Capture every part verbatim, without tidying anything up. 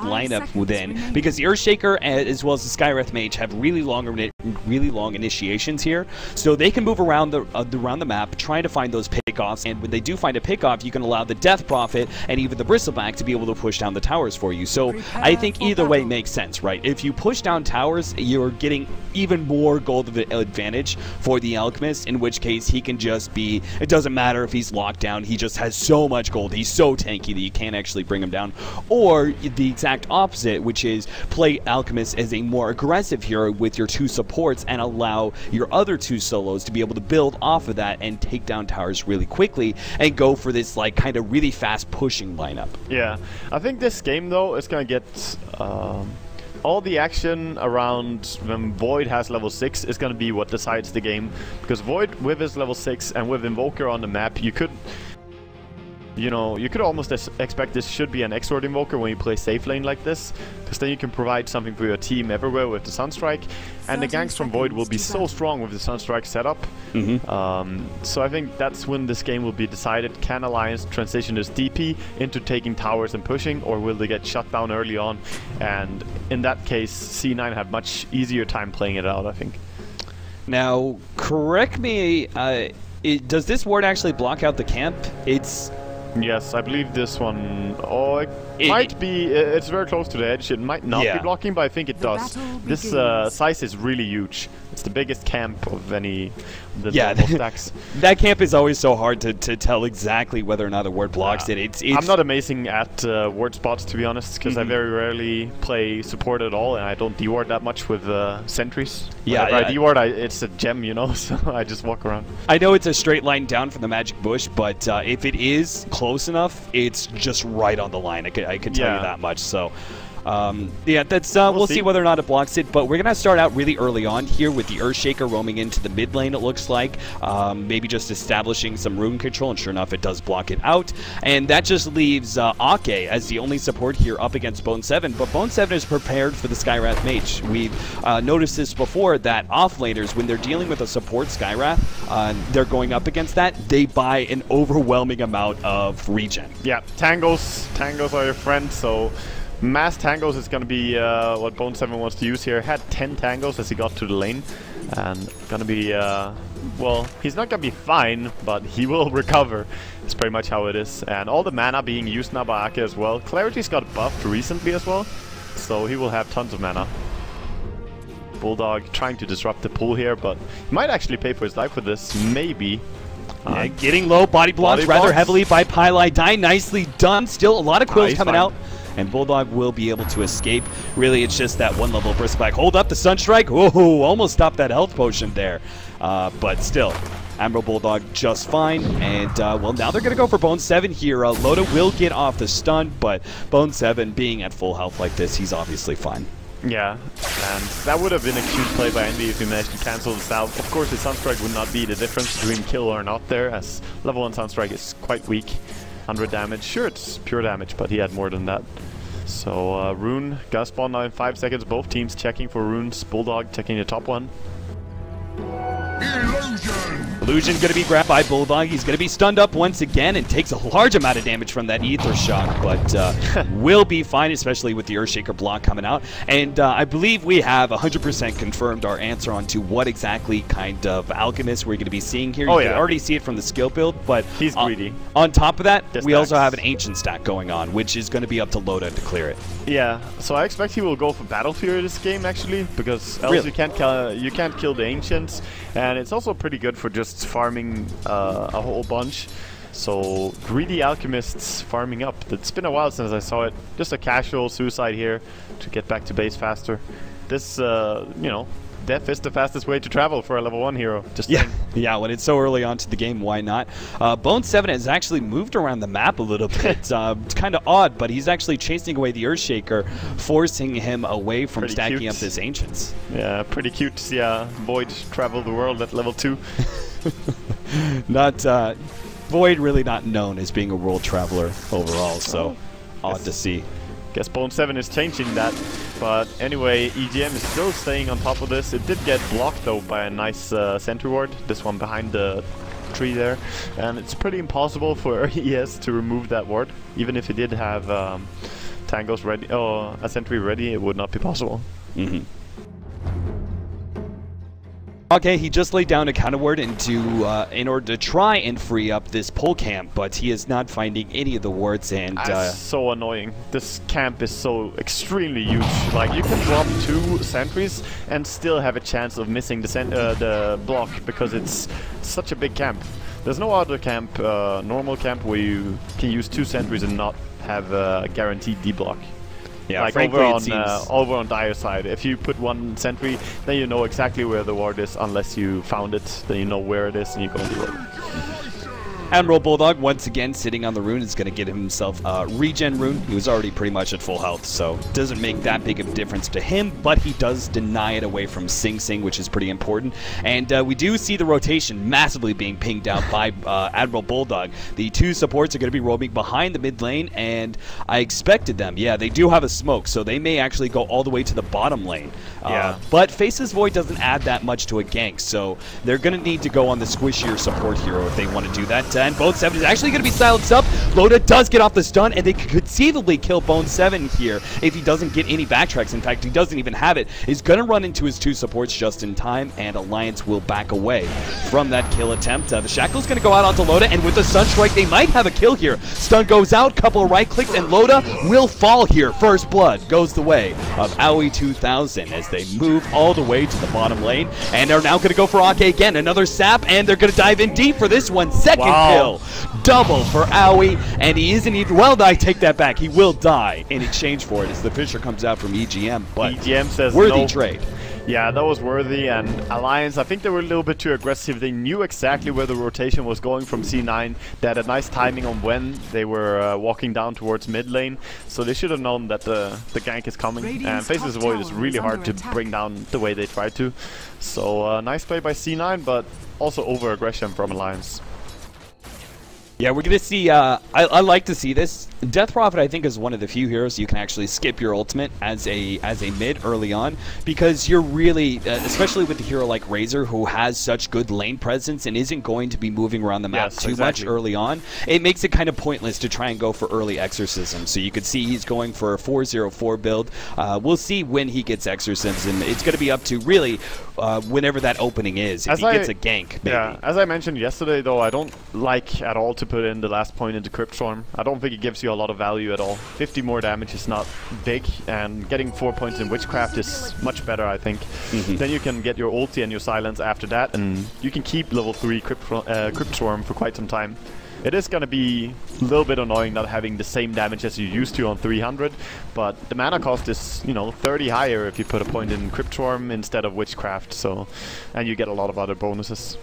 lineup then, because the Earthshaker as well as the Skywrath Mage have really long, really long initiations here, so they can move around the uh, around the map trying to find those pickoffs. And when they do find a pickoff, you can allow the Death Prophet and even the Bristleback to be able to push down the towers for you. So I think either way makes sense, right? If you push down towers, you're getting even more gold advantage for the Alchemist, in which case he can just be, it doesn't matter if he's locked down, he just has so much gold, he's so tanky that you can't actually bring him down. Or the exact opposite, which is play Alchemist as a more aggressive hero with your two supports and allow your other two solos to be able to build off of that and take down towers really quickly and go for this like kind of really fast pushing lineup. Yeah, I think this game though is gonna get um, all the action around when Void has level six is gonna be what decides the game, because Void with his level six and with Invoker on the map, you could You know, you could almost expect this should be an X-Word Invoker when you play safe lane like this, because then you can provide something for your team everywhere with the Sunstrike, and the ganks from Void will be so strong with the Sunstrike setup. Mm-hmm. um, so I think that's when this game will be decided. Can Alliance transition this D P into taking towers and pushing, or will they get shut down early on? And in that case, C nine have much easier time playing it out, I think. Now, correct me, uh, it, does this ward actually block out the camp? It's... Yes, I believe this one. Oh, it, it might be. It's very close to the edge. It might not yeah. be blocking, but I think it the does. This uh, size is really huge. It's the biggest camp of any. The yeah, stacks. That camp is always so hard to, to tell exactly whether or not a ward blocks yeah. it. It's, it's I'm not amazing at uh, ward spots, to be honest, because mm-hmm. I very rarely play support at all, and I don't deward that much with uh, sentries. Yeah, yeah. I deward, I, it's a gem, you know, so I just walk around. I know it's a straight line down from the magic bush, but uh, if it is close enough, it's just right on the line. I could, I could tell yeah. you that much. So. Um, yeah, that's, uh, we'll, we'll see. see whether or not it blocks it, but we're going to start out really early on here with the Earthshaker roaming into the mid lane, it looks like, um, maybe just establishing some rune control, and sure enough, it does block it out, and that just leaves uh, Ake as the only support here up against Bone seven, but Bone seven is prepared for the Skywrath Mage. We've uh, noticed this before, that offlaners, when they're dealing with a support Skywrath, uh, they're going up against that, they buy an overwhelming amount of regen. Yeah, tangos, tangos are your friend, so... Mass tangos is going to be uh, what Bone seven wants to use here. Had ten tangos as he got to the lane, and going to be, uh, well, he's not going to be fine, but he will recover. It's pretty much how it is. And all the mana being used now by Ake as well. Clarity's got buffed recently as well, so he will have tons of mana. Bulldog trying to disrupt the pool here, but he might actually pay for his life with this, maybe. Yeah, um, getting low, body blocked body rather blocks. heavily by Pylai. Die, nicely done. Still a lot of quills nice coming find. out. And Bulldog will be able to escape. Really, it's just that one level Bristleback. Hold up the Sunstrike. Whoa, almost stopped that health potion there. Uh, but still, Admiral Bulldog just fine. And, uh, well, now they're going to go for Bone seven here. Uh, Loda will get off the stun, but Bone seven being at full health like this, he's obviously fine. Yeah, and that would have been a cute play by Envy if he managed to cancel this out. Of course, the Sunstrike would not be the difference between kill or not there, as level one Sunstrike is quite weak. one hundred damage. Sure, it's pure damage, but he had more than that. So, uh, Rune, Gaspon now in five seconds. Both teams checking for runes. Bulldog checking the top one. Illusion! Illusion gonna be grabbed by Bulldog. He's gonna be stunned up once again and takes a large amount of damage from that Aether Shock, but uh, will be fine, especially with the Earthshaker block coming out. And uh, I believe we have one hundred percent confirmed our answer on to what exactly kind of Alchemist we're gonna be seeing here. Oh, you yeah. can already see it from the skill build, but he's on, greedy. On top of that, this we stacks. also have an Ancient stack going on, which is gonna be up to Loda to clear it. Yeah, so I expect he will go for Battle Fury this game, actually, because else really? you, can't uh, you can't kill the Ancients. And it's also pretty good for just farming uh, a whole bunch. So, greedy alchemists farming up. It's been a while since I saw it. Just a casual suicide here to get back to base faster. This, uh, you know, death is the fastest way to travel for a level one hero. Just yeah, yeah, when it's so early on to the game, why not? Uh, Bone seven has actually moved around the map a little bit. uh, it's kind of odd, but he's actually chasing away the Earthshaker, forcing him away from pretty stacking cute. up his Ancients. Yeah, pretty cute to see uh, Void travel the world at level two. not uh, Void really not known as being a world traveler overall, so oh, odd to see. Guess Bone seven is changing that. But anyway, E G M is still staying on top of this. It did get blocked though by a nice uh, sentry ward, this one behind the tree there. And it's pretty impossible for E S to remove that ward, even if it did have um, Tango's ready, or a sentry ready, it would not be possible. Mm-hmm. Okay, he just laid down a counterward into, uh, in order to try and free up this pole camp, but he is not finding any of the wards, and... That's uh, so annoying. This camp is so extremely huge. Like, you can drop two sentries and still have a chance of missing the, sen uh, the block, because it's such a big camp. There's no other camp, uh, normal camp, where you can use two sentries and not have a guaranteed D-block. Yeah, like frankly, over, on, seems... uh, over on Dire's side, if you put one sentry, then you know exactly where the ward is, unless you found it, then you know where it is and you go to it. Admiral Bulldog, once again, sitting on the rune, is going to get himself a regen rune. He was already pretty much at full health, so doesn't make that big of a difference to him, but he does deny it away from Sing Sing, which is pretty important. And uh, we do see the rotation massively being pinged out by uh, Admiral Bulldog. The two supports are going to be roaming behind the mid lane, and I expected them. Yeah, they do have a smoke, so they may actually go all the way to the bottom lane. Uh, yeah. But Faceless Void doesn't add that much to a gank, so they're going to need to go on the squishier support hero if they want to do that. And Bone seven is actually going to be silenced up. Loda does get off the stun, and they could conceivably kill Bone seven here if he doesn't get any backtracks. In fact, he doesn't even have it. He's going to run into his two supports just in time, and Alliance will back away from that kill attempt. Uh, the Shackle's going to go out onto Loda, and with the Sunstrike, they might have a kill here. Stun goes out, couple of right clicks, and Loda will fall here. First blood goes the way of Aoi two thousand as they move all the way to the bottom lane, and are now going to go for Ake again. Another sap, and they're going to dive in deep for this one. Second. Wow. Kill. Double for Aoi, and he isn't even... Well, I take that back. He will die in exchange for it as the Fissure comes out from E G M, but E G M says worthy no. Trade. Yeah, that was worthy, and Alliance, I think they were a little bit too aggressive. They knew exactly where the rotation was going from C nine. They had a nice timing on when they were uh, walking down towards mid lane, so they should have known that the, the gank is coming. Radiant's and Faceless Void is really hard to attack. Bring down the way they tried to. So, uh, nice play by C nine, but also over-aggression from Alliance. Yeah, we're going to see, uh, I, I like to see this. Death Prophet, I think, is one of the few heroes you can actually skip your ultimate as a as a mid early on, because you're really, uh, especially with a hero like Razor, who has such good lane presence and isn't going to be moving around the map yes, too exactly. much early on, it makes it kind of pointless to try and go for early Exorcism. So you could see he's going for a four zero four build. Uh, we'll see when he gets Exorcism. It's going to be up to, really, uh, whenever that opening is. If as he I, gets a gank, maybe. Yeah, as I mentioned yesterday, though, I don't like at all to put in the last point into Crypt Storm. I don't think it gives you a lot of value at all. fifty more damage is not big, and getting four points in Witchcraft is much better, I think. Mm-hmm. Then you can get your ulti and your silence after that, and you can keep level three Crypt, uh, Crypt Storm for quite some time. It is going to be a little bit annoying not having the same damage as you used to on three hundred, but the mana cost is, you know, thirty higher if you put a point in Crypt Storm instead of Witchcraft, so, and you get a lot of other bonuses.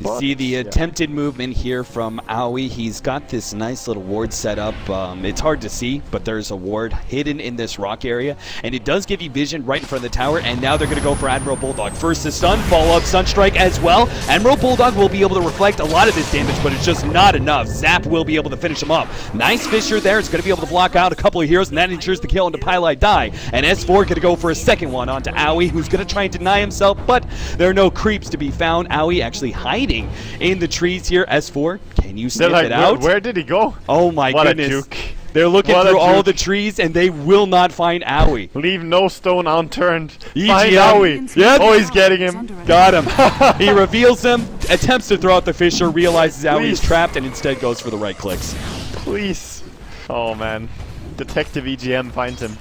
You but, see the attempted yeah. movement here from Aoi. He's got this nice little ward set up. Um, it's hard to see, but there's a ward hidden in this rock area, and it does give you vision right in front of the tower, and now they're going to go for Admiral Bulldog. First the stun, follow-up Sunstrike as well. Admiral Bulldog will be able to reflect a lot of this damage, but it's just not enough. Zap will be able to finish him up. Nice Fissure there. It's going to be able to block out a couple of heroes, and that ensures the kill into Pylai die. And S four going to go for a second one onto Aoi, who's going to try and deny himself, but there are no creeps to be found. Aoi actually hides in the trees here. S four, can you sniff like, it out? Where, where did he go? Oh my what goodness. A juke. They're looking what through all the trees, and they will not find Aoi. Leave no stone unturned. E G M. Find Aoi. Yep. Oh, he's getting him. Got him. He reveals him, attempts to throw out the Fissure, realizes Aoi is trapped, and instead goes for the right clicks. Please. Oh, man. Detective E G M finds him.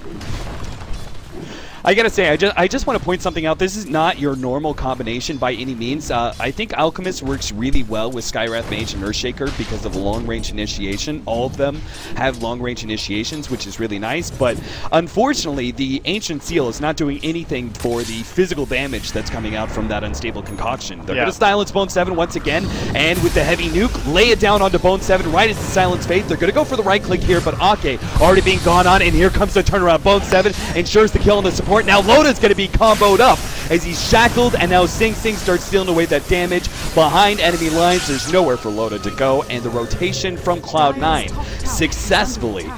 I gotta say, I just I just want to point something out. This is not your normal combination by any means. Uh, I think Alchemist works really well with Skywrath Mage and Earthshaker because of long-range initiation. All of them have long-range initiations, which is really nice. But unfortunately, the Ancient Seal is not doing anything for the physical damage that's coming out from that Unstable Concoction. They're yeah. gonna silence Bone seven once again, and with the heavy nuke, lay it down onto Bone seven right as the Silence Faith. They're gonna go for the right click here, but Ake already being gone on, and here comes the turnaround. Bone seven ensures the kill on the support. Now Loda's going to be comboed up as he's shackled, and now Sing Sing starts stealing away that damage behind enemy lines. There's nowhere for Loda to go, and the rotation from Cloud nine successfully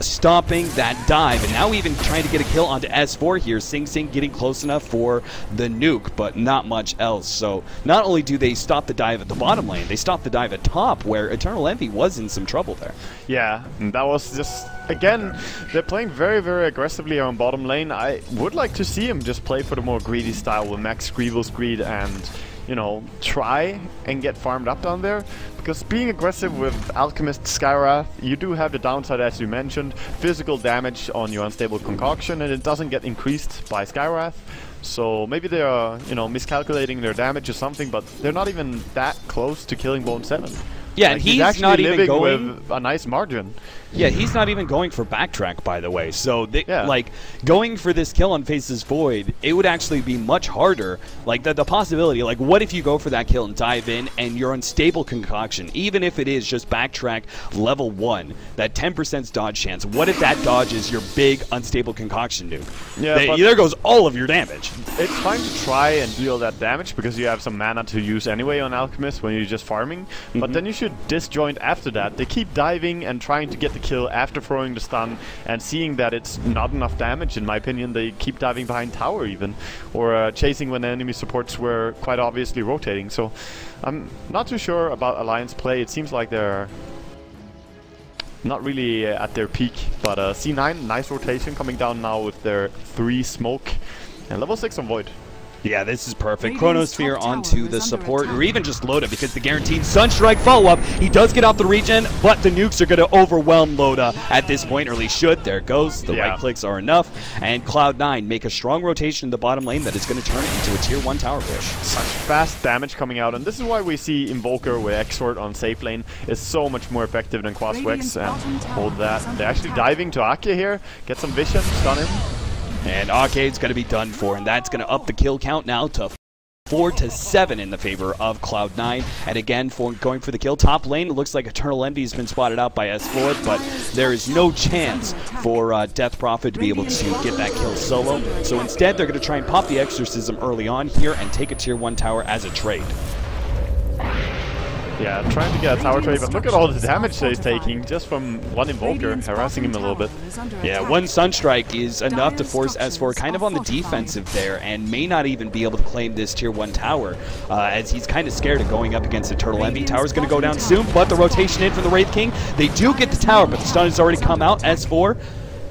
stopping that dive, and now even trying to get a kill onto S four here. Sing Sing getting close enough for the nuke, but not much else. So not only do they stop the dive at the bottom lane, they stop the dive at top, where Eternal Envy was in some trouble there. Yeah, that was just, again, they're playing very, very aggressively on bottom lane. I would like to see him just play for the more greedy style with Max Greevel's Greed and, you know, try and get farmed up down there. Because being aggressive with Alchemist Skywrath, you do have the downside, as you mentioned, physical damage on your Unstable Concoction, and it doesn't get increased by Skywrath. So maybe they are, you know, miscalculating their damage or something, but they're not even that close to killing Bone seven. Yeah, like, and he's, he's actually not even going with a nice margin. Yeah, he's not even going for backtrack, by the way. So, they, yeah. like, going for this kill on Faceless Void, it would actually be much harder. Like, the, the possibility, like, what if you go for that kill and dive in and your Unstable Concoction, even if it is just backtrack level one, that ten percent dodge chance, what if that dodges your big Unstable Concoction nuke? Yeah, they, there goes all of your damage. It's fine to try and deal that damage because you have some mana to use anyway on Alchemist when you're just farming, mm-hmm. but then you should disjoint after that. They keep diving and trying to get the kill after throwing the stun and seeing that it's not enough damage. In my opinion, they keep diving behind tower even, or uh, chasing when the enemy supports were quite obviously rotating. So I'm not too sure about Alliance play. It seems like they're not really uh, at their peak, but uh, C nine, nice rotation coming down now with their three smoke and level six on Void. Yeah, this is perfect. Chronosphere onto the support, or even just Loda, because the guaranteed Sunstrike follow-up, he does get off the regen, but the nukes are going to overwhelm Loda at this point, or at least should. There goes. The yeah. right clicks are enough. And Cloud nine make a strong rotation in the bottom lane that is going to turn into a tier one tower push. Such fast damage coming out, and this is why we see Invoker with Exort on safe lane is so much more effective than Quaswex, and hold that. They're actually diving to Ake here, get some vision, stun him. And Arcade's going to be done for, and that's going to up the kill count now to four to seven in the favor of Cloud nine. And again, for going for the kill top lane, it looks like Eternal Envy has been spotted out by S four, but there is no chance for uh, Death Prophet to be able to get that kill solo. So instead, they're going to try and pop the Exorcism early on here and take a tier one tower as a trade. Yeah, trying to get a tower trade, but look at all the damage that he's taking just from one Invoker, harassing him a little bit. Yeah, one Sunstrike is enough to force S four kind of on the defensive there, and may not even be able to claim this tier one tower, uh, as he's kind of scared of going up against Eternal Envy. Tower's going to go down soon, but the rotation in from the Wraith King. They do get the tower, but the stun has already come out. S four,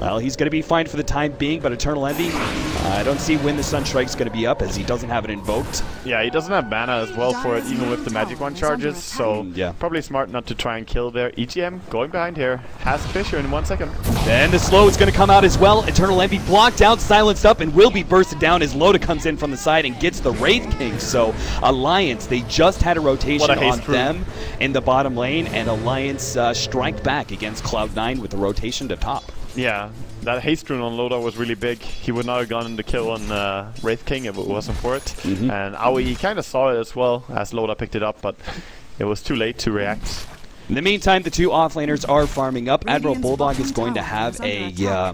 well, he's going to be fine for the time being, but Eternal Envy, uh, I don't see when the Sunstrike's going to be up, as he doesn't have it invoked. Yeah, he doesn't have mana as well for it, even with the Magic one charges, so yeah. probably smart not to try and kill there. E G M going behind here, has Fissure in one second. And the slow is going to come out as well. Eternal Envy blocked out, silenced up, and will be bursted down as Loda comes in from the side and gets the Wraith King. So Alliance, they just had a rotation a on crew. them in the bottom lane, and Alliance uh, strike back against Cloud nine with the rotation to top. Yeah, that haste rune on Loda was really big. He would not have gotten the kill on uh, Wraith King if it wasn't for it. Mm-hmm. And Aui kind of saw it as well as Loda picked it up, but it was too late to react. In the meantime, the two offlaners are farming up. Admiral Bulldog is going to have a, uh,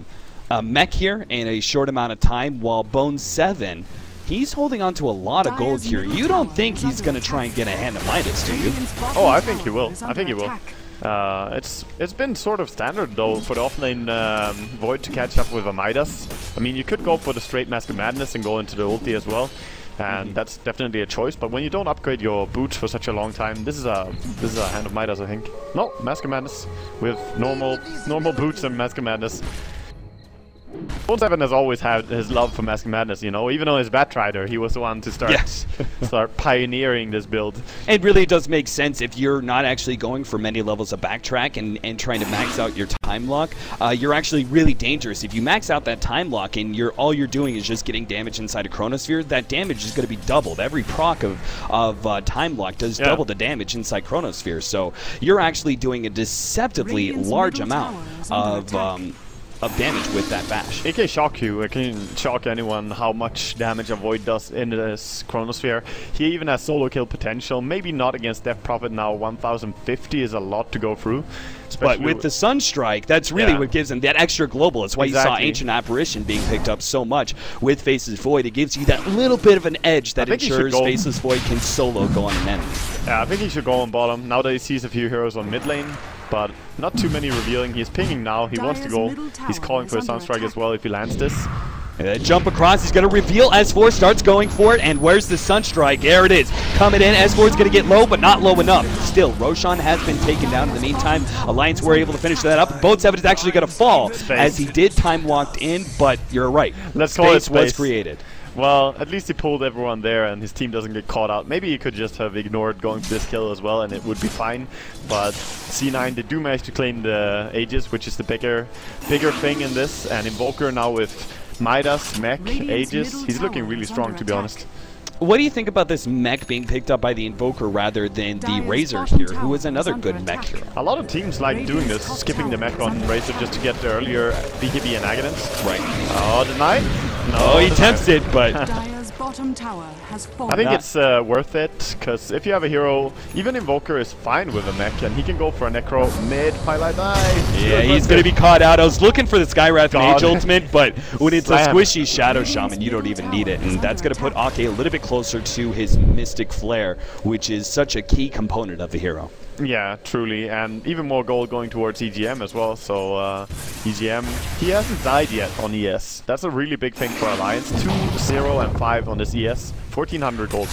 a mech here in a short amount of time, while Bone seven... he's holding on to a lot of gold here. You don't think he's going to try and get a Hand of Midas, do you? Oh, I think he will. I think he will. Uh, it's it's been sort of standard though for the offlane um, Void to catch up with a Midas. I mean, you could go for the straight Mask of Madness and go into the ulti as well, and mm-hmm. that's definitely a choice. But when you don't upgrade your boots for such a long time, this is a this is a Hand of Midas, I think. No, Mask of Madness with normal normal boots and Mask of Madness. Bone seven has always had his love for Mask of Madness, you know, even on his Batrider, he was the one to start, yes. start pioneering this build. It really does make sense if you're not actually going for many levels of backtrack and, and trying to max out your time lock. Uh, you're actually really dangerous. If you max out that time lock and you're all you're doing is just getting damage inside a Chronosphere, that damage is going to be doubled. Every proc of, of uh, time lock does yeah. double the damage inside Chronosphere, so you're actually doing a deceptively Radiant's large amount of... Um, of damage with that bash. It can shock you, it can shock anyone how much damage a Void does in this Chronosphere. He even has solo kill potential, maybe not against Death Prophet now, one thousand fifty is a lot to go through. Especially but with the Sunstrike, that's really yeah. what gives him that extra global. That's why exactly. you saw Ancient Apparition being picked up so much with Faceless Void. It gives you that little bit of an edge that ensures Faceless Void can solo go on an enemy. Yeah, I think he should go on bottom. Now that he sees a few heroes on mid lane, but not too many revealing. He's pinging now. He wants to go. He's calling for a Sunstrike as well if he lands this. Uh, jump across, he's going to reveal, S four starts going for it, and where's the Sunstrike? There it is, coming in, S four's going to get low, but not low enough. Still, Roshan has been taken down in the meantime. Alliance were able to finish that up. Bone seven is actually going to fall, space. as he did time walked in, but you're right. Let's space call it space. was created. Well, at least he pulled everyone there and his team doesn't get caught out. Maybe he could just have ignored going for this kill as well and it would be fine. But C nine, they do manage to claim the Aegis, which is the bigger, bigger thing in this, and Invoker now with Midas, Mech, Aegis. He's looking really strong, to be honest. What do you think about this Mech being picked up by the Invoker rather than the Razor here, who is another good Mech hero? A lot of teams like doing this, skipping the Mech on Razor just to get the earlier B K B and Aghanim's. Right. Oh, denied? No, he tempts it, but... I think it's uh, worth it, because if you have a hero, even Invoker is fine with a Mech, and he can go for a Necro mid, Pilot Eye. Yeah, he's going to be caught out. I was looking for the Skywrath Mage ultimate, but when it's Slam. a squishy Shadow Shaman, you don't even need it. And that's going to put Ake a little bit closer to his Mystic Flare, which is such a key component of the hero. Yeah, truly, and even more gold going towards E G M as well, so uh, E G M, he hasn't died yet on E S. That's a really big thing for Alliance, two, zero and five on this E S, fourteen hundred gold.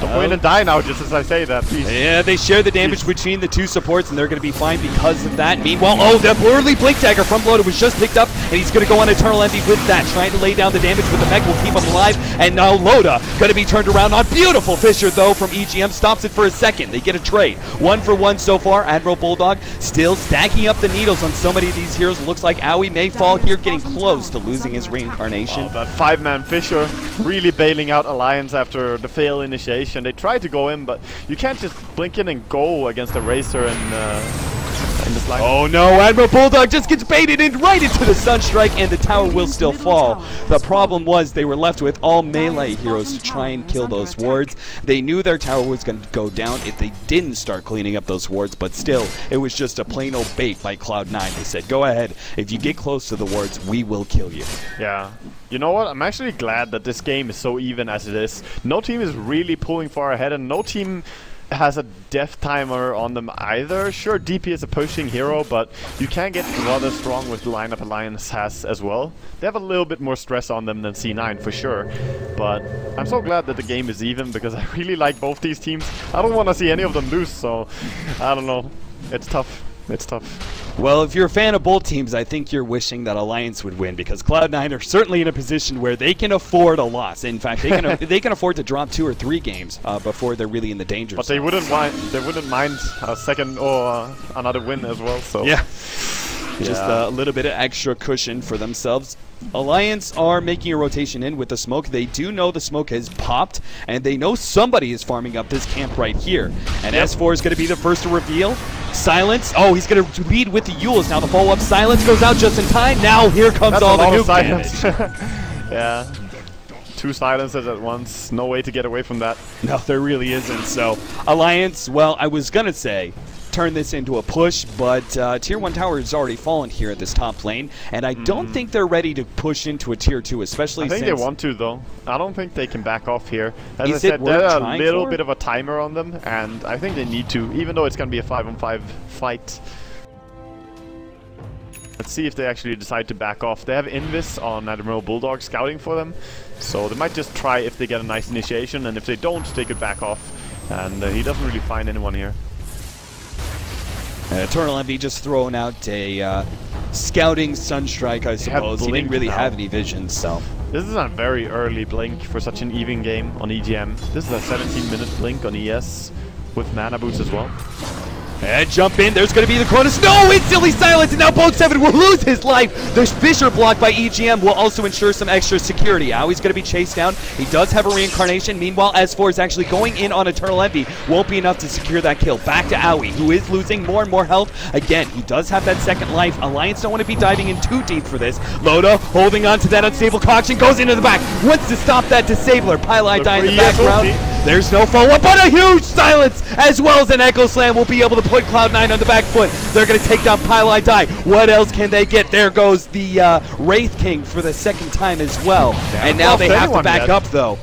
Don't oh. win and die now, just as I say that, please. Yeah, they share the damage please. between the two supports, and they're going to be fine because of that. Meanwhile, oh, the early Blink Dagger from Loda was just picked up, and he's going to go on Eternal Envy with that, trying to lay down the damage, but the Mech will keep him alive, and now Loda going to be turned around on beautiful Fissure, though, from E G M. Stops it for a second. They get a trade. One for one so far. Admiral Bulldog still stacking up the needles on so many of these heroes. Looks like Aui may fall here, getting close to losing his reincarnation. Oh, that five-man Fissure really bailing out Alliance after the fail initiation. They try to go in, but you can't just blink in and go against the Razor and uh, in this line. Oh no, Admiral Bulldog just gets baited in right into the Sunstrike, and the tower will still fall. The problem was they were left with all melee heroes to try and kill those wards. They knew their tower was going to go down if they didn't start cleaning up those wards, but still, it was just a plain old bait by Cloud nine. They said, go ahead, if you get close to the wards, we will kill you. Yeah. You know what? I'm actually glad that this game is so even as it is. No team is really pulling far ahead, and no team has a death timer on them either. Sure, D P is a pushing hero, but you can get rather strong with the lineup Alliance has as well. They have a little bit more stress on them than C nine for sure, but I'm so glad that the game is even because I really like both these teams. I don't want to see any of them lose, so I don't know. It's tough. It's tough. Well, if you're a fan of both teams, I think you're wishing that Alliance would win because Cloud nine are certainly in a position where they can afford a loss. In fact, they can they can afford to drop two or three games uh, before they're really in the danger zone. But they wouldn't mind they wouldn't mind a second or uh, another win as well. So yeah, yeah. just uh, a little bit of extra cushion for themselves. Alliance are making a rotation in with the smoke. They do know the smoke has popped, and they know somebody is farming up this camp right here. And yep. S four is going to be the first to reveal. Silence. Oh, he's going to lead with the Yules. Now the follow-up Silence goes out just in time. Now here comes That's all the nuke silence. Yeah. Two silences at once. No way to get away from that. No, there really isn't. So Alliance, well, I was going to say... turn this into a push, but uh, tier one tower has already fallen here at this top lane, and I don't mm. think they're ready to push into a tier two, especially since... I think since they want to, though. I don't think they can back off here. As I said, there's a little for? bit of a timer on them, and I think they need to, even though it's going to be a five on five fight. Let's see if they actually decide to back off. They have Invis on Admiral Bulldog scouting for them, so they might just try if they get a nice initiation, and if they don't, they could back off. And uh, he doesn't really find anyone here. And Eternal Envy just throwing out a uh, scouting Sunstrike, I suppose. He didn't really now. have any vision, so... This is a very early blink for such an even game on E G M. This is a seventeen minute blink on E S with mana boots as well. And jump in, there's going to be the Chronos. No, it's silly silence, and now Bone seven will lose his life. There's Fissure blocked by E G M, will also ensure some extra security. Aui's going to be chased down. He does have a reincarnation. Meanwhile, S four is actually going in on Eternal Envy. Won't be enough to secure that kill. Back to Aui, who is losing more and more health. Again, he does have that second life. Alliance don't want to be diving in too deep for this. Loda holding on to that Unstable Concoction, goes into the back. Wants to stop that Disabler. Pylai die in the background. There's no follow-up, but a huge silence, as well as an Echo Slam will be able to put Cloud nine on the back foot. They're going to take down Pylai die. What else can they get? There goes the uh, Wraith King for the second time as well. Yeah, and now they have to back yet. up, though.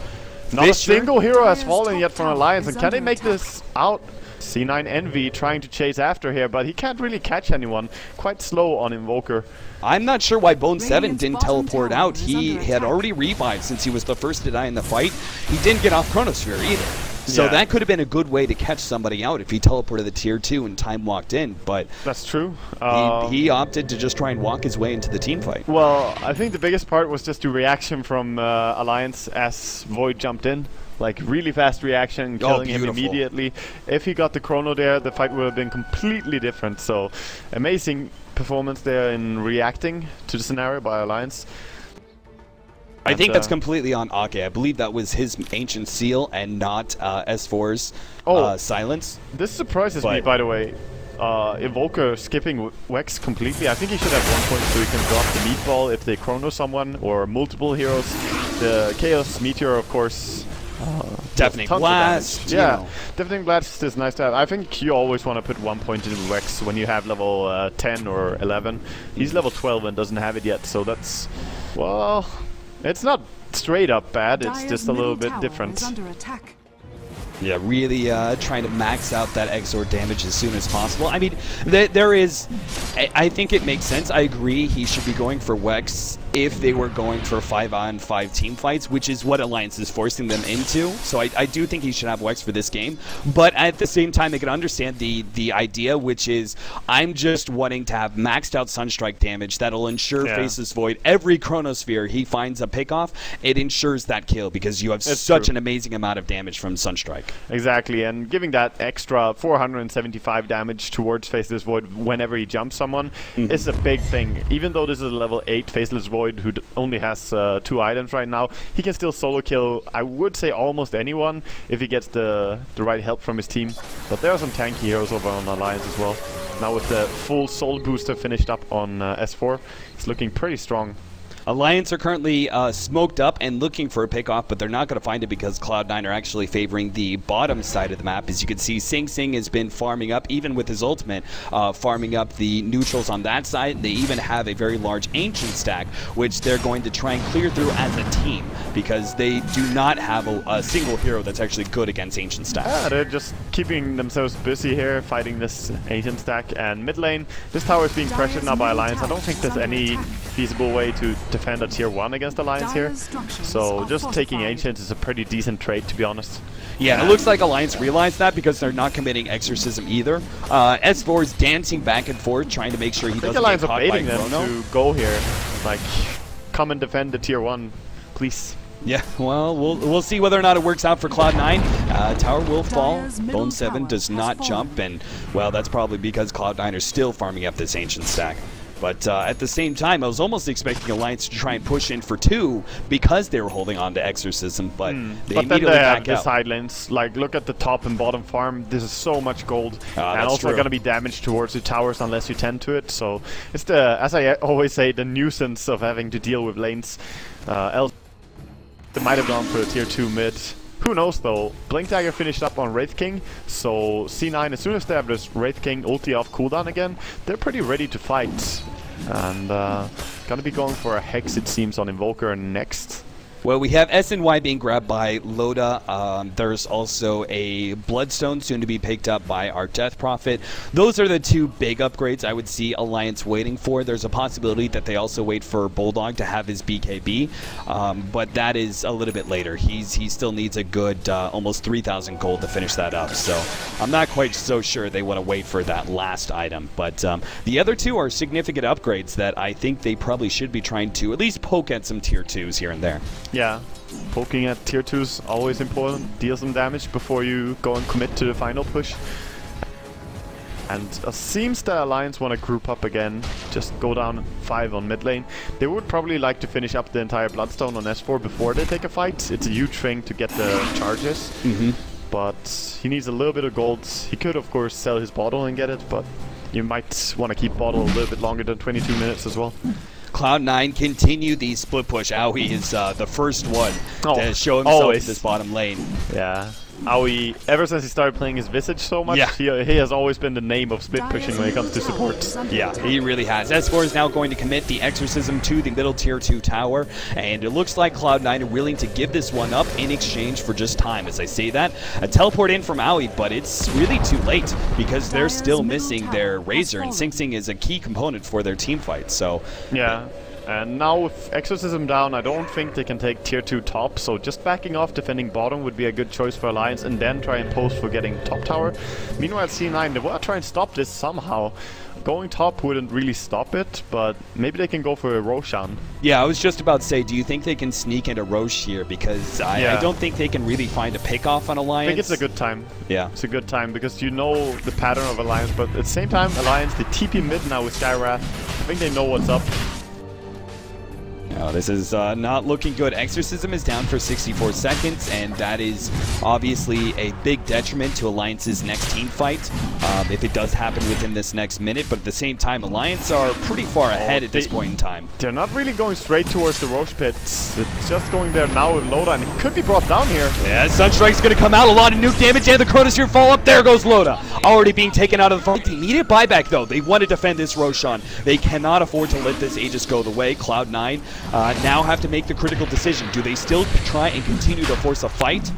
Not Fissure. a single hero has fallen yet from Alliance, and can they make this out? C nine Envy trying to chase after here, but he can't really catch anyone. Quite slow on Invoker. I'm not sure why Bone seven didn't teleport out. He had already revived since he was the first to die in the fight. He didn't get off Chronosphere either. So yeah. That could have been a good way to catch somebody out if he teleported the tier two and time walked in, but... That's true. Um, he, he opted to just try and walk his way into the team fight. Well, I think the biggest part was just the reaction from uh, Alliance as Void jumped in. Like, really fast reaction, killing oh, him immediately. If he got the chrono there, the fight would have been completely different. So, amazing performance there in reacting to the scenario by Alliance. I think uh, that's completely on Ake. I believe that was his ancient seal and not uh, S four's oh, uh, silence. This surprises but me, by the way. Uh, Invoker skipping Wex completely. I think he should have one point so he can drop the meatball if they chrono someone or multiple heroes. The Chaos Meteor, of course. Uh, Deafening Blast. Yeah, you know. Deafening Blast is nice to have. I think you always want to put one point in Wex when you have level uh, ten or eleven. He's level twelve and doesn't have it yet, so that's... well. It's not straight up bad, it's Dyer's just a little bit different. Yeah, really uh, trying to max out that Exor damage as soon as possible. I mean, th there is... I, I think it makes sense. I agree he should be going for Wex if they were going for five on five team fights, which is what Alliance is forcing them into. So I, I do think he should have Wex for this game. But at the same time, I can understand the, the idea, which is I'm just wanting to have maxed out Sunstrike damage that'll ensure yeah. Faceless Void. Every Chronosphere he finds a pickoff, it ensures that kill because you have it's such true. an amazing amount of damage from Sunstrike. Exactly, and giving that extra four hundred seventy-five damage towards Faceless Void whenever he jumps someone mm-hmm. is a big thing. Even though this is a level eight Faceless Void who d only has uh, two items right now, he can still solo kill, I would say, almost anyone if he gets the, the right help from his team. But there are some tanky heroes over on Alliance as well. Now with the full soul booster finished up on uh, S four, it's looking pretty strong. Alliance are currently uh, smoked up and looking for a pickoff, but they're not going to find it because Cloud nine are actually favoring the bottom side of the map. As you can see, Sing Sing has been farming up, even with his ultimate, uh, farming up the neutrals on that side. They even have a very large Ancient stack, which they're going to try and clear through as a team because they do not have a, a single hero that's actually good against Ancient stack. Yeah, they're just keeping themselves busy here, fighting this Ancient stack and mid lane. This tower is being pressured now by Alliance. I don't think there's any feasible way to defend a tier one against Alliance here, so just taking Ancient is a pretty decent trade, to be honest. Yeah, it looks like Alliance realized that because they're not committing Exorcism either. Uh, S four is dancing back and forth, trying to make sure he doesn't get caught by Chrono. I think Alliance are baiting them to go here, like, come and defend the tier one, please. Yeah, well, we'll we'll see whether or not it works out for Cloud nine. Uh, tower will fall. Bone seven does not jump, and, well, that's probably because Cloud nine are still farming up this Ancient stack. But uh, at the same time, I was almost expecting Alliance to try and push in for two because they were holding on to Exorcism, but mm. they but immediately then they back have out. The side lanes. Like, look at the top and bottom farm. This is so much gold, uh, and also going to be damaged towards the towers unless you tend to it. So it's the, as I always say, the nuisance of having to deal with lanes. Uh, else they might have gone for a tier two mid. Who knows though? Blink Dagger finished up on Wraith King, so C nine, as soon as they have this Wraith King ulti off cooldown again, they're pretty ready to fight. And uh, gonna be going for a Hex, it seems, on Invoker next. Well, we have S N Y being grabbed by Loda. Um, there's also a Bloodstone soon to be picked up by our Death Prophet. Those are the two big upgrades I would see Alliance waiting for. There's a possibility that they also wait for Bulldog to have his B K B, um, but that is a little bit later. He's He still needs a good uh, almost three thousand gold to finish that up, so I'm not quite so sure they want to wait for that last item. But um, the other two are significant upgrades that I think they probably should be trying to at least poke at some tier twos here and there. Yeah, poking at tier twos always important. Deal some damage before you go and commit to the final push. And it uh, seems that Alliance want to group up again. Just go down five on mid lane. They would probably like to finish up the entire Bloodstone on S four before they take a fight. It's a huge thing to get the charges. Mm-hmm. But he needs a little bit of gold. He could, of course, sell his bottle and get it, but you might want to keep bottle a little bit longer than twenty-two minutes as well. Cloud nine continue the split push. Aui is uh, the first one oh. to show himself in this bottom lane. Yeah. Aui, ever since he started playing his Visage so much, yeah. he, he has always been the name of split pushing when it comes to support. Yeah, he really has. S four is now going to commit the Exorcism to the middle tier two tower, and it looks like Cloud nine are willing to give this one up in exchange for just time. As I say that, a teleport in from Aui, but it's really too late because they're still missing their Razor, and Sing Sing is a key component for their team fight, so... Yeah. And now with Exorcism down, I don't think they can take tier two top, so just backing off defending bottom would be a good choice for Alliance, and then try and post for getting top tower. Meanwhile, C nine, they want to try and stop this somehow. Going top wouldn't really stop it, but maybe they can go for a Roshan. Yeah, I was just about to say, do you think they can sneak into Rosh here? Because I, yeah. I don't think they can really find a pickoff on Alliance. I think it's a good time. Yeah. It's a good time, because you know the pattern of Alliance, but at the same time, Alliance, they T P mid now with Skywrath. I think they know what's up. No, this is uh, not looking good. Exorcism is down for sixty-four seconds, and that is obviously a big detriment to Alliance's next team fight, um, if it does happen within this next minute. But at the same time, Alliance are pretty far ahead at this point in time. They're not really going straight towards the Roche pits. It's just going there now with Loda, and it could be brought down here. Yeah, Sunstrike's going to come out. A lot of nuke damage, and the Chronosphere fall up. There goes Loda, already being taken out of the fight. They need a buyback, though. They want to defend this Roshan. They cannot afford to let this Aegis go the way. Cloud nine... Uh, now have to make the critical decision. Do they still try and continue to force a fight?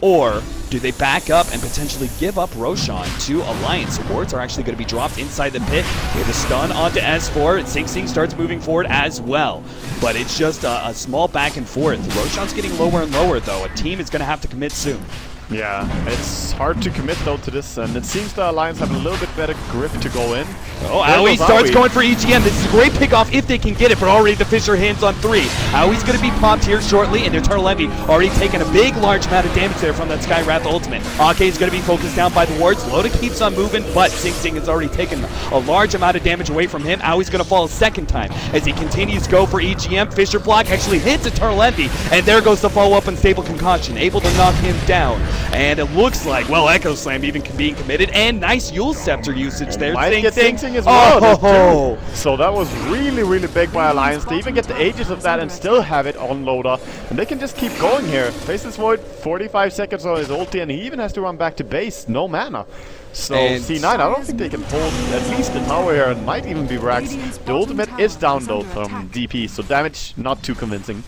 Or do they back up and potentially give up Roshan to Alliance? Wards are actually going to be dropped inside the pit. We have a stun onto S four, and Sing Sing starts moving forward as well. But it's just a, a small back and forth. Roshan's getting lower and lower, though. A team is going to have to commit soon. Yeah, it's hard to commit though to this, and it seems the Alliance have a little bit better grip to go in. Oh, Aui starts Aui. going for E G M. This is a great pickoff if they can get it, but already the Fissure hands on three. Aui's going to be popped here shortly, and Eternal Envy already taking a big, large amount of damage there from that Skywrath ultimate. Ake is going to be focused down by the wards. Loda keeps on moving, but Sing Sing has already taken a large amount of damage away from him. Aui's going to fall a second time as he continues to go for E G M. Fissure block actually hits Eternal Envy, and there goes the follow-up Unstable Concoction, able to knock him down. And it looks like, well, Echo Slam even being committed, and nice Yule Scepter usage there. Sing Sing. Sing as well. Oh. So that was really, really big by Alliance. They even get the Aegis of that and still have it on Loda. And they can just keep going here. Faceless Void, forty-five seconds on his ulti, and he even has to run back to base. No mana. So and C nine, I don't think they can hold at least the tower here, and might even be Rax. The ultimate is down though from D P, so damage not too convincing.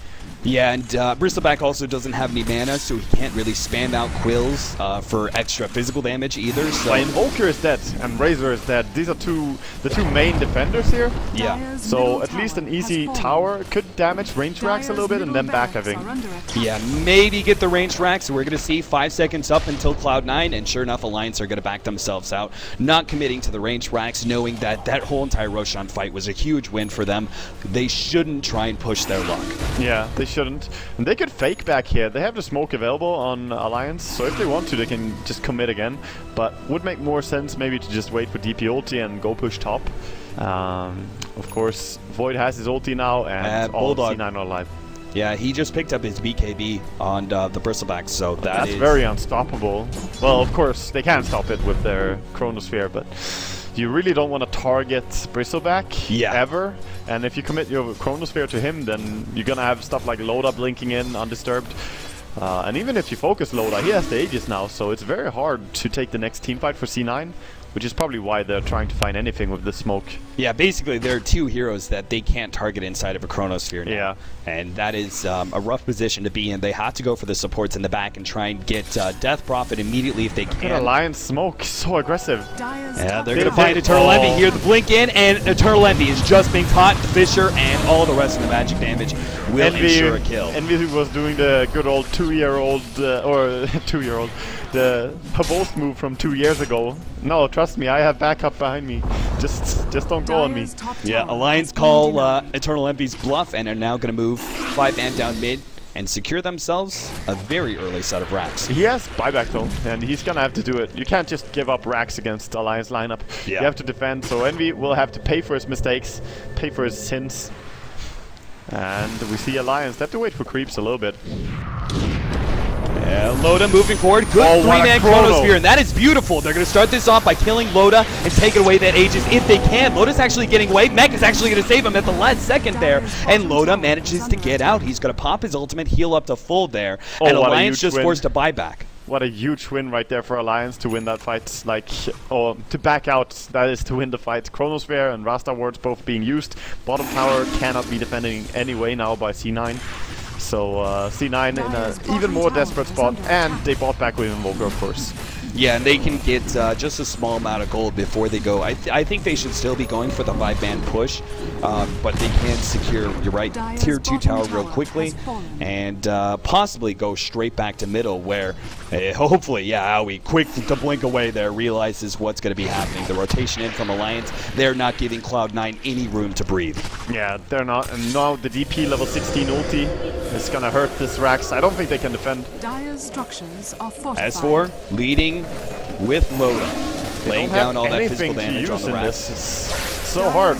Yeah, and uh, Bristleback also doesn't have any mana, so he can't really spam out Quills uh, for extra physical damage either. So Invoker is dead, and Razor is dead. These are two the two main defenders here. Yeah. So at least an easy tower could damage range racks a little bit, and then back, I think. Yeah, maybe get the range racks. We're going to see five seconds up until Cloud nine, and sure enough, Alliance are going to back themselves out, not committing to the range racks, knowing that that whole entire Roshan fight was a huge win for them. They shouldn't try and push their luck. Yeah, they shouldn't. And they could fake back here. They have the smoke available on Alliance, so if they want to, they can just commit again. But would make more sense maybe to just wait for D P ulti and go push top. Um, of course, Void has his ulti now, and uh, all C nine are alive. Yeah, he just picked up his B K B on uh, the Bristleback, so that That's is... very unstoppable. Well, of course, they can stop it with their Chronosphere, but... You really don't want to target Bristleback yeah. ever, and if you commit your Chronosphere to him, then you're gonna have stuff like Loda blinking in undisturbed. Uh, and even if you focus Loda, he has the Aegis now, so it's very hard to take the next teamfight for C nine. Which is probably why they're trying to find anything with the smoke. Yeah, basically there are two heroes that they can't target inside of a Chronosphere now. Yeah. And that is um, a rough position to be in. They have to go for the supports in the back and try and get uh, Death Prophet immediately if they can. Look at Alliance smoke, so aggressive. Yeah, they're going to find Eternal Envy here. The blink in, and Eternal Envy is just being caught. The Fissure and all the rest of the magic damage will Envy, ensure a kill. Envy was doing the good old two-year-old, uh, or two-year-old, the Havoth move from two years ago. No, trust me, I have backup behind me. Just just don't go on me. Yeah, Alliance call uh, Eternal Envy's bluff and are now going to move five amp down mid and secure themselves a very early set of racks. He has buyback though, and he's going to have to do it. You can't just give up racks against Alliance lineup. Yeah. You have to defend, so Envy will have to pay for his mistakes, pay for his sins. And we see Alliance, they have to wait for creeps a little bit. Yeah, Loda moving forward. Good oh, three-man Chronosphere, and that is beautiful. They're going to start this off by killing Loda and taking away that Aegis if they can. Loda's actually getting away. Mech is actually going to save him at the last second there, and Loda manages to get out. He's going to pop his ultimate, heal up to full there, oh, and Alliance just win. forced a buyback. What a huge win right there for Alliance to win that fight, like, or to back out, that is, to win the fight. Chronosphere and Rasta Wards both being used. Bottom tower cannot be defending anyway now by C nine. So uh, C nine in an even more desperate spot, and they bought back with Invoker, of course. Yeah, and they can get uh, just a small amount of gold before they go. I, th I think they should still be going for the five-man push, um, but they can secure, you're right, tier two tower real quickly, and uh, possibly go straight back to middle where, uh, hopefully, yeah, Aoi, quick to blink away there, realizes what's going to be happening. The rotation in from Alliance, they're not giving Cloud nine any room to breathe. Yeah, they're not, and now the D P level sixteen ulti is going to hurt this Rax. I don't think they can defend. Dire's structures are fortified. S four leading with Loda, laying down all that physical damage on the Rax. So hard.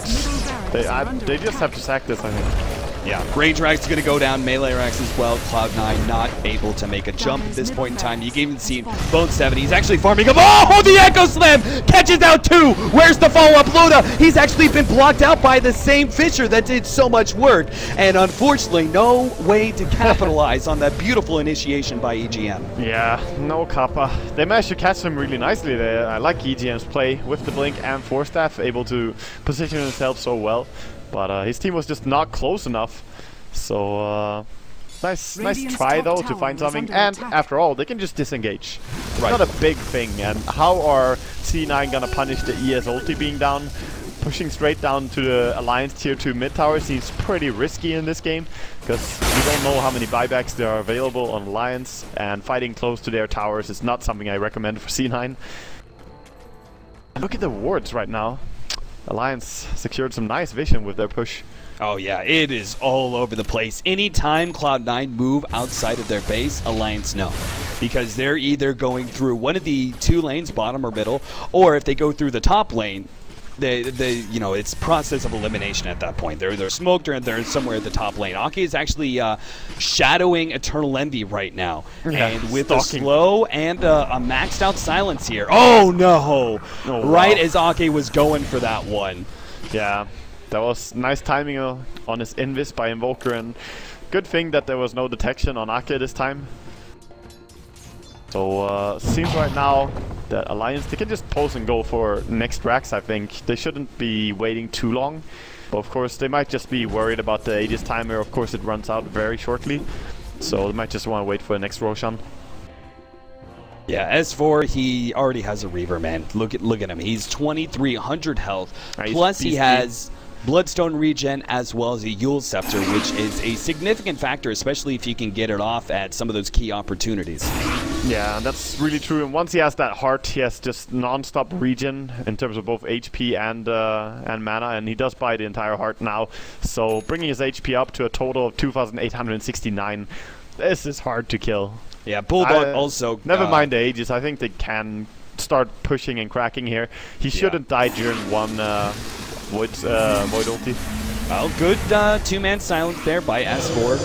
They, I, they just have to sack this, I think. Yeah, Rage Rax is going to go down, Melee Rax as well. Cloud nine not able to make a jump at this point in time. You can even see Bone seven, he's actually farming him. Oh, the Echo Slam catches out two. Where's the follow-up? Loda, he's actually been blocked out by the same Fissure that did so much work. And unfortunately, no way to capitalize on that beautiful initiation by E G M. Yeah, no Kappa. They managed to catch him really nicely there. I like E G M's play with the Blink and Four Staff, able to position himself so well. But uh, his team was just not close enough, so uh, nice, nice try though to find something. And after all, they can just disengage. It's not a big thing. And how are C nine gonna punish the E S ulti being down? Pushing straight down to the Alliance tier two mid tower seems pretty risky in this game, because you don't know how many buybacks there are available on Alliance, and fighting close to their towers is not something I recommend for C nine. Look at the wards right now. Alliance secured some nice vision with their push. Oh yeah, it is all over the place. Anytime Cloud nine move outside of their base, Alliance no. Because they're either going through one of the two lanes, bottom or middle, or if they go through the top lane, They, they, you know, it's process of elimination at that point. They're, they're smoked or they're somewhere at the top lane. Ake is actually uh, shadowing Eternal Envy right now. Yeah, and with stalking. a slow and uh, a maxed out silence here. Oh no! Oh, right wow. as Ake was going for that one. Yeah, that was nice timing uh, on his invis by Invoker, and good thing that there was no detection on Ake this time. So uh, seems right now that Alliance, they can just pose and go for next Rax, I think. They shouldn't be waiting too long. But of course, they might just be worried about the Aegis timer. Of course, it runs out very shortly. So they might just want to wait for the next Roshan. Yeah, S four, he already has a Reaver, man. Look at, look at him. He's twenty-three hundred health. Right, plus he's, he's he has Bloodstone regen as well as a Yule Scepter, which is a significant factor, especially if you can get it off at some of those key opportunities. Yeah, that's really true. And once he has that heart, he has just non-stop regen in terms of both H P and uh, and mana, and he does buy the entire heart now. So bringing his H P up to a total of two thousand eight hundred sixty-nine, this is hard to kill. Yeah, Bulldog I, also... Never uh, mind the Aegis, I think they can start pushing and cracking here. He shouldn't yeah. die during one... Uh, Void, uh, Void ulti. Well, good uh, two-man silence there by S four,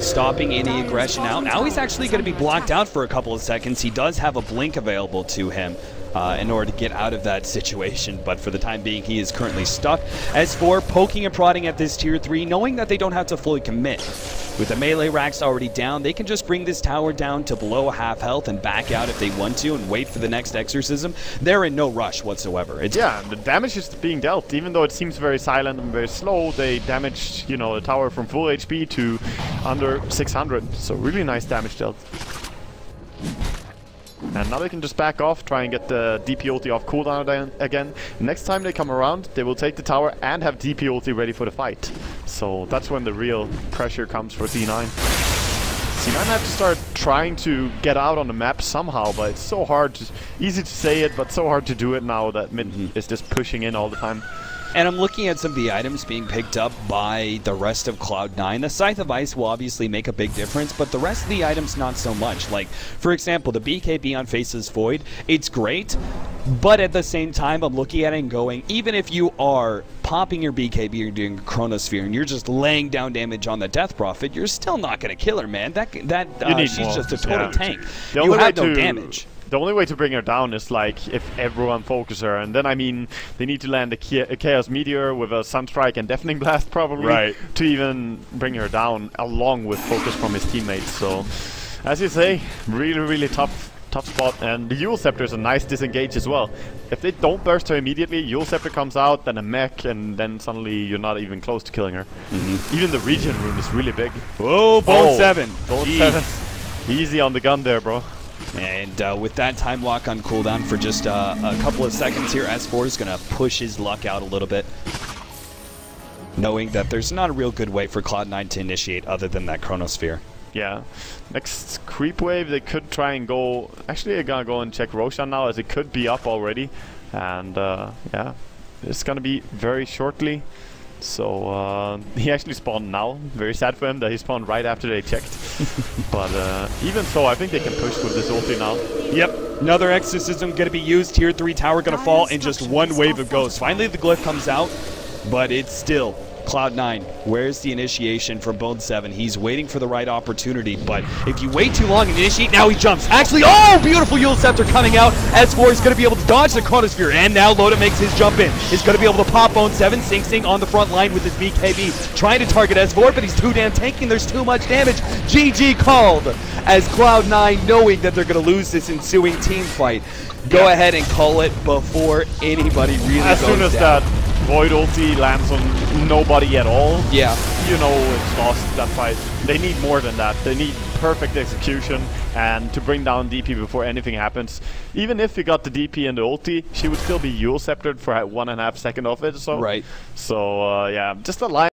stopping any aggression out. Now he's actually going to be blocked out for a couple of seconds. He does have a blink available to him uh, in order to get out of that situation, but for the time being, he is currently stuck. S four poking and prodding at this tier three, knowing that they don't have to fully commit. With the melee racks already down, they can just bring this tower down to below half health and back out if they want to and wait for the next exorcism. They're in no rush whatsoever. It's yeah, the damage is being dealt. Even though it seems very silent and very slow, they damaged, you know, the tower from full H P to under six hundred. So really nice damage dealt. And now they can just back off, try and get the D P ulti off cooldown again. Next time they come around, they will take the tower and have D P ulti ready for the fight. So that's when the real pressure comes for C nine. C nine have to start trying to get out on the map somehow, but it's so hard. Easy to say it, but so hard to do it now that mid is just pushing in all the time. And I'm looking at some of the items being picked up by the rest of Cloud nine. The Scythe of Ice will obviously make a big difference, but the rest of the items not so much. Like, for example, the B K B on Faceless Void, it's great, but at the same time, I'm looking at it and going, even if you are popping your B K B, you're doing Chronosphere, and you're just laying down damage on the Death Prophet, you're still not going to kill her, man. That, that uh, she's more. just a total yeah. tank. The you have no damage. The only way to bring her down is, like, if everyone focuses her. And then, I mean, they need to land a, cha a Chaos Meteor with a Sunstrike and Deafening Blast, probably, right, to even bring her down, along with focus from his teammates. So, as you say, really, really tough tough spot, and the Yule Scepter is a nice disengage as well. If they don't burst her immediately, Yule Scepter comes out, then a mech, and then suddenly you're not even close to killing her. Mm-hmm. Even the region room is really big. Whoa, Bone seven! Oh, Bone seven! Easy on the gun there, bro. And uh, with that time lock on cooldown for just uh, a couple of seconds here, S four is going to push his luck out a little bit, knowing that there's not a real good way for Cloud nine to initiate other than that Chronosphere. Yeah. Next creep wave, they could try and go... Actually, they're going to go and check Roshan now, as it could be up already. And, uh, yeah, it's going to be very shortly. So, uh, he actually spawned now. Very sad for him that he spawned right after they checked. But, uh, even so, I think they can push with this ulti now. Yep. Another Exorcism going to be used here. Three tower going to fall in just one wave of ghosts. Finally, the glyph comes out, but it's still... Cloud nine, where's the initiation from Bone seven? He's waiting for the right opportunity, but if you wait too long and initiate, now he jumps. Actually, oh, beautiful Yule Scepter coming out. S four is going to be able to dodge the Chronosphere, and now Loda makes his jump in. He's going to be able to pop Bone seven, Sing Sing on the front line with his B K B, trying to target S four, but he's too damn tanky, and there's too much damage. G G called, as Cloud nine, knowing that they're going to lose this ensuing team fight, go yeah. ahead and call it before anybody really as goes soon as down. That Void ulti lands on nobody at all. Yeah. You know it's lost, that fight. They need more than that. They need perfect execution and to bring down D P before anything happens. Even if you got the D P and the ulti, she would still be Yule Sceptered for one and a half second of it. So. Right. So, uh, yeah, just a line.